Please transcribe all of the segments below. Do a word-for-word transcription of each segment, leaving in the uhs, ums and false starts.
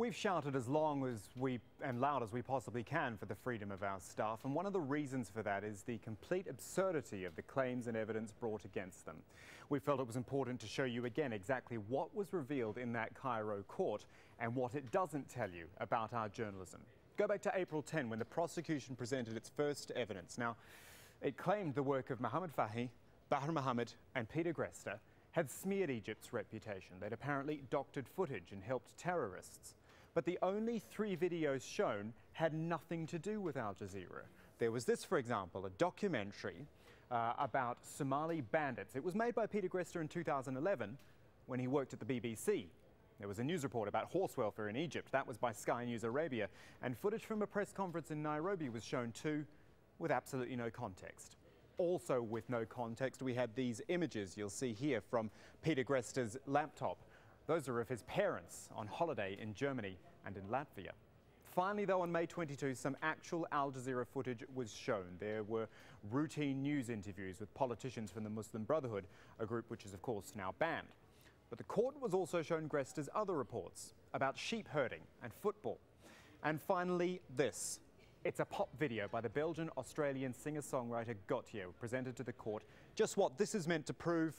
We've shouted as long as we and loud as we possibly can for the freedom of our staff, and one of the reasons for that is the complete absurdity of the claims and evidence brought against them. We felt it was important to show you again exactly what was revealed in that Cairo court and what it doesn't tell you about our journalism. Go back to April tenth when the prosecution presented its first evidence. Now, it claimed the work of Mohammed Fahi, Bahar Mohammed and Peter Greste had smeared Egypt's reputation. They'd apparently doctored footage and helped terrorists. But the only three videos shown had nothing to do with Al Jazeera. There was this, for example, a documentary uh, about Somali bandits. It was made by Peter Greste in two thousand eleven when he worked at the B B C. There was a news report about horse welfare in Egypt. That was by Sky News Arabia. And footage from a press conference in Nairobi was shown too, with absolutely no context. Also with no context, we had these images you'll see here from Peter Greste's laptop. Those are of his parents on holiday in Germany and in Latvia. Finally, though, on May twenty-second, some actual Al Jazeera footage was shown. There were routine news interviews with politicians from the Muslim Brotherhood, a group which is, of course, now banned. But the court was also shown Greste's other reports about sheep herding and football. And finally, this. It's a pop video by the Belgian-Australian singer-songwriter Gotye, presented to the court. Just what this is meant to prove,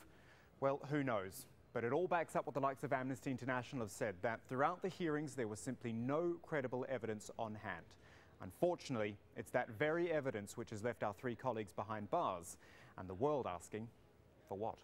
well, who knows? But it all backs up what the likes of Amnesty International have said, that throughout the hearings there was simply no credible evidence on hand. Unfortunately, it's that very evidence which has left our three colleagues behind bars, and the world asking, for what?